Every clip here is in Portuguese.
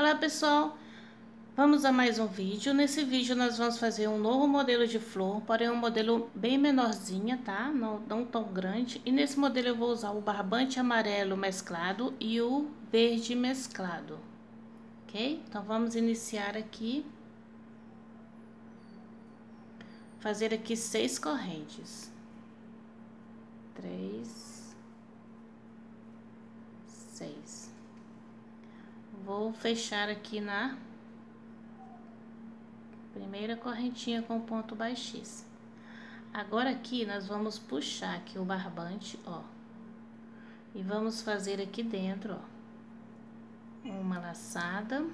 Olá pessoal, vamos a mais um vídeo. Nesse vídeo nós vamos fazer um novo modelo de flor, porém um modelo bem menorzinha, tá? Não tão grande. E nesse modelo eu vou usar o barbante amarelo mesclado e o verde mesclado, ok? Então vamos iniciar aqui. Fazer aqui 6 correntes. 3, 6. Vou fechar aqui na primeira correntinha com ponto baixíssimo. Agora aqui nós vamos puxar aqui o barbante, ó, e vamos fazer aqui dentro, ó, uma laçada,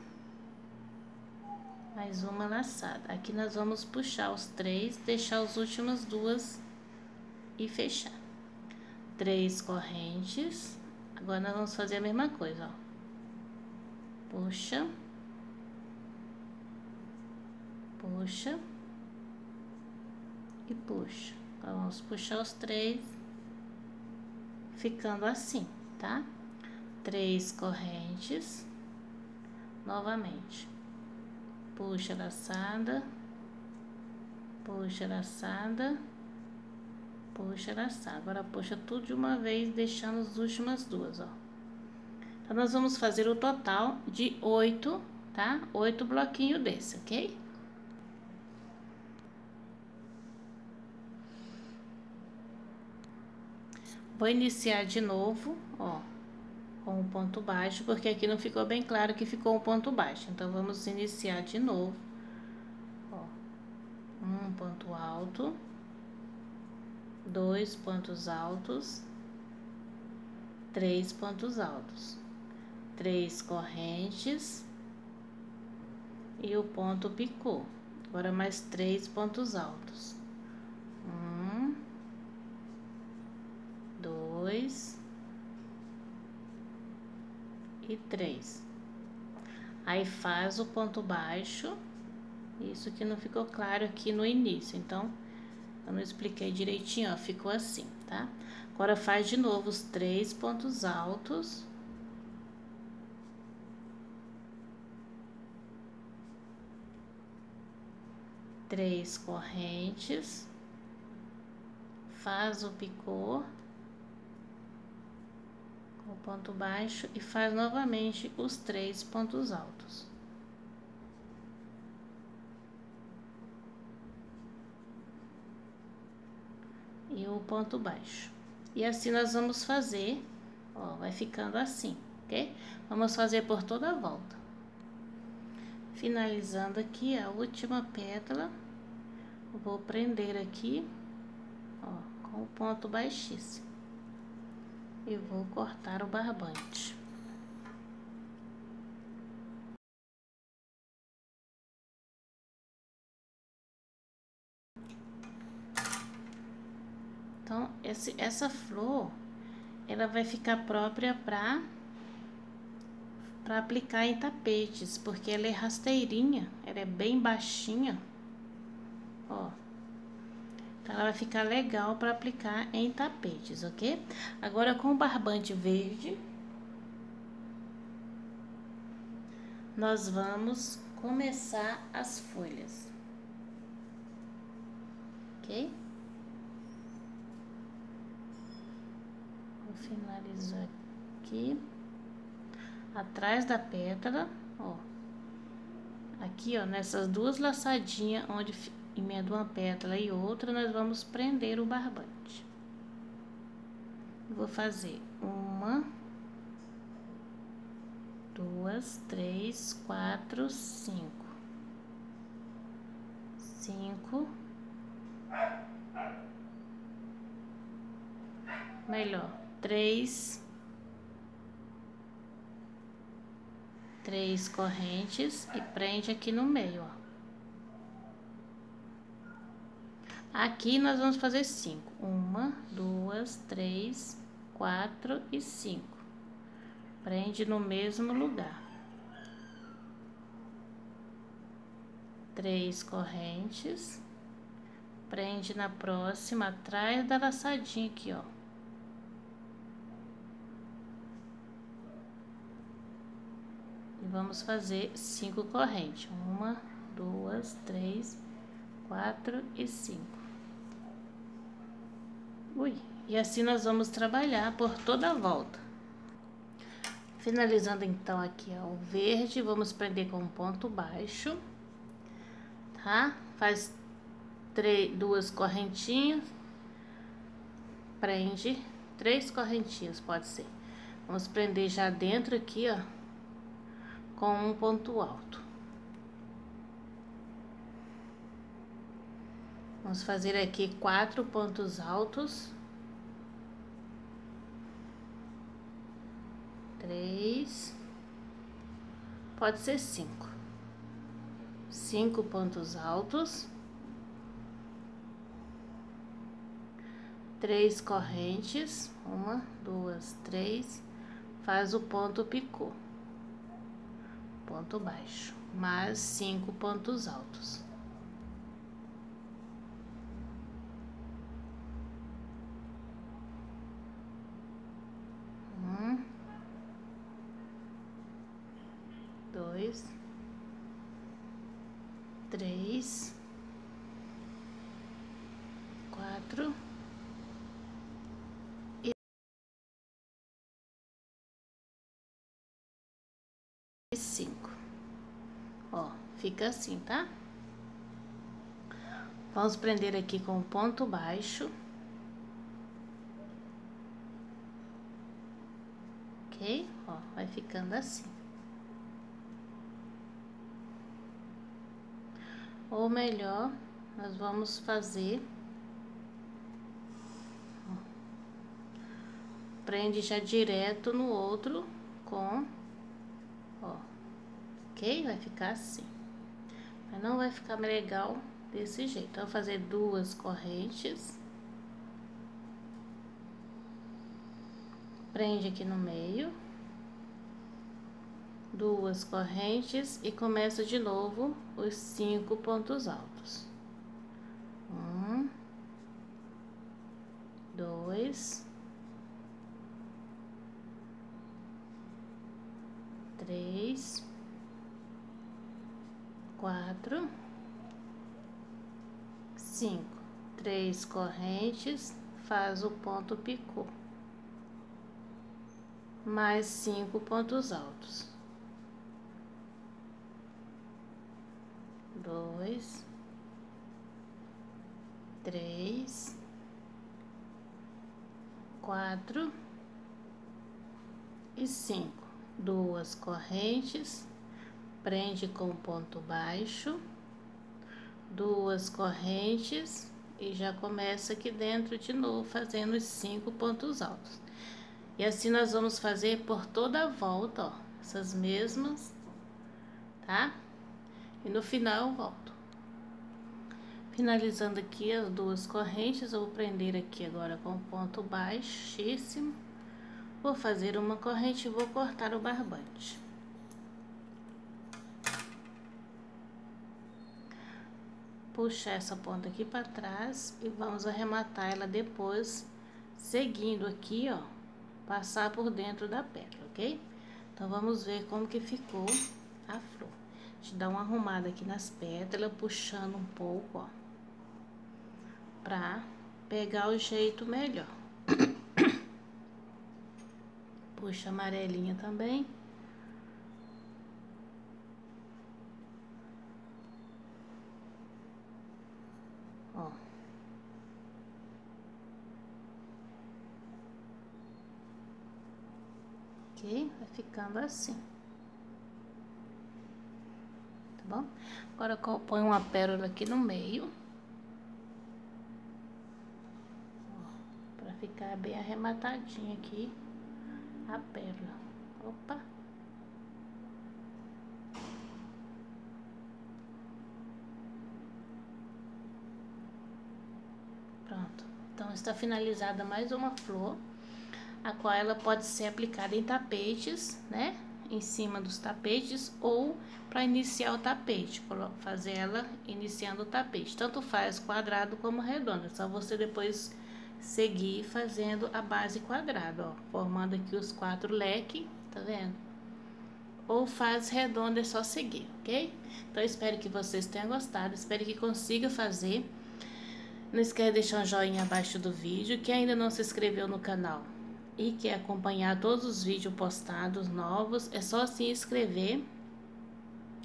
mais uma laçada. Aqui nós vamos puxar os 3, deixar os últimas 2 e fechar. 3 correntes. Agora nós vamos fazer a mesma coisa, ó. Puxa, puxa e puxa. Então, vamos puxar os 3, ficando assim, tá? 3 correntes, novamente. Puxa a laçada, puxa a laçada, puxa a laçada. Agora puxa tudo de uma vez, deixando as últimas 2, ó. Então, nós vamos fazer o total de 8, tá? 8 bloquinhos desse, ok? Vou iniciar de novo, ó, com um ponto baixo, porque aqui não ficou bem claro que ficou um ponto baixo. Então, vamos iniciar de novo, ó, um ponto alto, 2 pontos altos, 3 pontos altos. 3 correntes e o ponto picô. Agora mais 3 pontos altos. 1, 2 e 3. Aí faz o ponto baixo. Isso que não ficou claro aqui no início, então eu não expliquei direitinho, ó, ficou assim, tá? Agora faz de novo os 3 pontos altos. Três correntes, faz o picô com o ponto baixo e faz novamente os 3 pontos altos. E o ponto baixo. E assim nós vamos fazer, ó, vai ficando assim, ok? Vamos fazer por toda a volta. Finalizando aqui a última pétala, vou prender aqui, ó, com o ponto baixíssimo e vou cortar o barbante. Então, essa flor, ela vai ficar própria para aplicar em tapetes, porque ela é rasteirinha, ela é bem baixinha, ó. Então, ela vai ficar legal para aplicar em tapetes, ok? Agora, com o barbante verde, nós vamos começar as folhas, ok? Vou finalizar aqui. Atrás da pétala, ó, aqui, ó, nessas 2 laçadinhas onde emenda uma pétala e outra, nós vamos prender o barbante. Vou fazer 1, 2, 3, 4, 5. 5. Melhor, 3 correntes e prende aqui no meio, ó. Aqui nós vamos fazer 5. 1, 2, 3, 4 e 5. Prende no mesmo lugar. 3 correntes. Prende na próxima, atrás da laçadinha aqui, ó. Vamos fazer 5 correntes. 1, 2, 3, 4 e 5. E assim nós vamos trabalhar por toda a volta. Finalizando então aqui, ó, o verde, vamos prender com um ponto baixo, tá? Faz 2 correntinhas, prende 3 correntinhas, pode ser. Vamos prender já dentro aqui, ó, com um ponto alto. Vamos fazer aqui 4 pontos altos. 3, pode ser 5. 5 pontos altos, 3 correntes, 1, 2, 3, faz o ponto picô, ponto baixo, mais 5 pontos altos. Três, 4 e 5. Ó, fica assim, tá? Vamos prender aqui com ponto baixo, ok? Ó, vai ficando assim. Ou melhor, nós vamos fazer, prende já direto no outro com, ó, ok? Vai ficar assim, mas não vai ficar legal desse jeito. Então, eu vou fazer 2 correntes, prende aqui no meio, 2 correntes e começa de novo os 5 pontos altos. 1, 2, 3, 4, 5. 3 correntes, faz o ponto picô, mais 5 pontos altos. 2, 3, 4 e 5. 2 correntes, prende com ponto baixo, 2 correntes e já começa aqui dentro de novo, fazendo os 5 pontos altos. E assim nós vamos fazer por toda a volta, ó, essas mesmas, tá? E no final eu volto. Finalizando aqui as 2 correntes, eu vou prender aqui agora com ponto baixíssimo. Vou fazer uma corrente e vou cortar o barbante. Puxar essa ponta aqui para trás e vamos arrematar ela depois, seguindo aqui, ó, passar por dentro da pétala, ok? Então, vamos ver como que ficou a flor. Dar uma arrumada aqui nas pétalas, puxando um pouco, ó, pra pegar o jeito melhor. Puxa a amarelinha também. Ó. Ok? Vai ficando assim. Bom, agora eu ponho uma pérola aqui no meio, ó, pra ficar bem arrematadinha aqui a pérola. Opa! Pronto, então está finalizada mais uma flor, a qual ela pode ser aplicada em tapetes, né? Em cima dos tapetes, ou para iniciar o tapete, fazer ela iniciando o tapete. Tanto faz quadrado como redondo, é só você depois seguir fazendo a base quadrada, ó, formando aqui os 4 leques, tá vendo? ou faz redonda, é só seguir, ok? Então, espero que vocês tenham gostado, espero que consiga fazer. Não esquece de deixar um joinha abaixo do vídeo, que ainda não se inscreveu no canal e quer acompanhar todos os vídeos postados novos, é só se inscrever.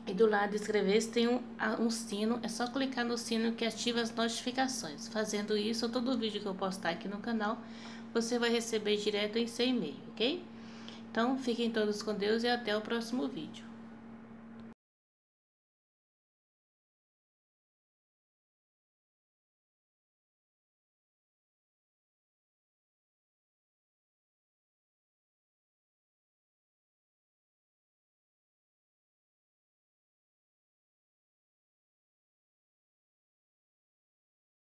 E do lado de inscrever-se tem um sino, é só clicar no sino que ativa as notificações. Fazendo isso, todo vídeo que eu postar aqui no canal, você vai receber direto em seu e-mail, ok? Então, fiquem todos com Deus e até o próximo vídeo.